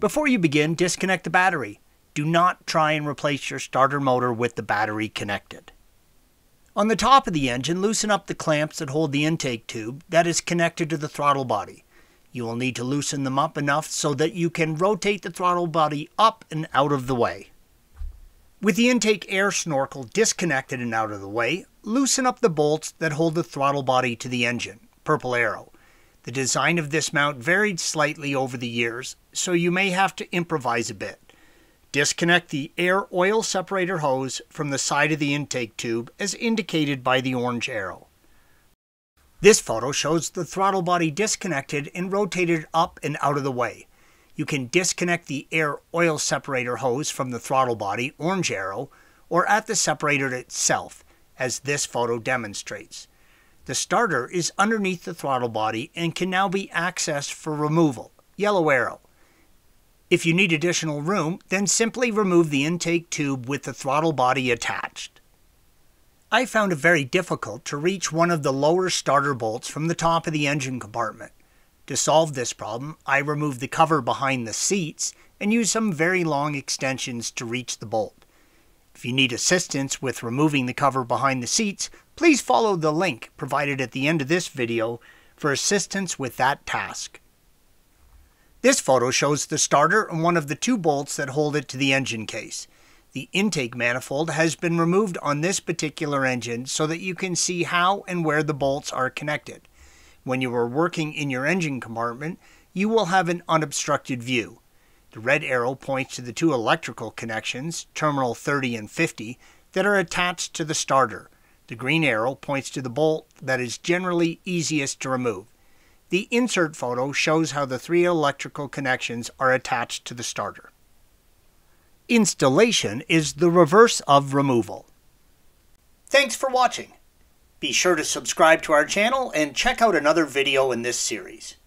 Before you begin, disconnect the battery. Do not try and replace your starter motor with the battery connected. On the top of the engine, loosen up the clamps that hold the intake tube that is connected to the throttle body. You will need to loosen them up enough so that you can rotate the throttle body up and out of the way. With the intake air snorkel disconnected and out of the way, loosen up the bolts that hold the throttle body to the engine, purple arrow. The design of this mount varied slightly over the years, so you may have to improvise a bit. Disconnect the air oil separator hose from the side of the intake tube as indicated by the orange arrow. This photo shows the throttle body disconnected and rotated up and out of the way. You can disconnect the air oil separator hose from the throttle body, orange arrow, or at the separator itself, as this photo demonstrates. The starter is underneath the throttle body and can now be accessed for removal, yellow arrow. If you need additional room, then simply remove the intake tube with the throttle body attached. I found it very difficult to reach one of the lower starter bolts from the top of the engine compartment. To solve this problem, I removed the cover behind the seats and used some very long extensions to reach the bolt. If you need assistance with removing the cover behind the seats, please follow the link provided at the end of this video for assistance with that task. This photo shows the starter and one of the two bolts that hold it to the engine case. The intake manifold has been removed on this particular engine so that you can see how and where the bolts are connected. When you are working in your engine compartment, you will have an unobstructed view. The red arrow points to the two electrical connections, terminal 30 and 50, that are attached to the starter. The green arrow points to the bolt that is generally easiest to remove. The insert photo shows how the three electrical connections are attached to the starter. Installation is the reverse of removal. Thanks for watching. Be sure to subscribe to our channel and check out another video in this series.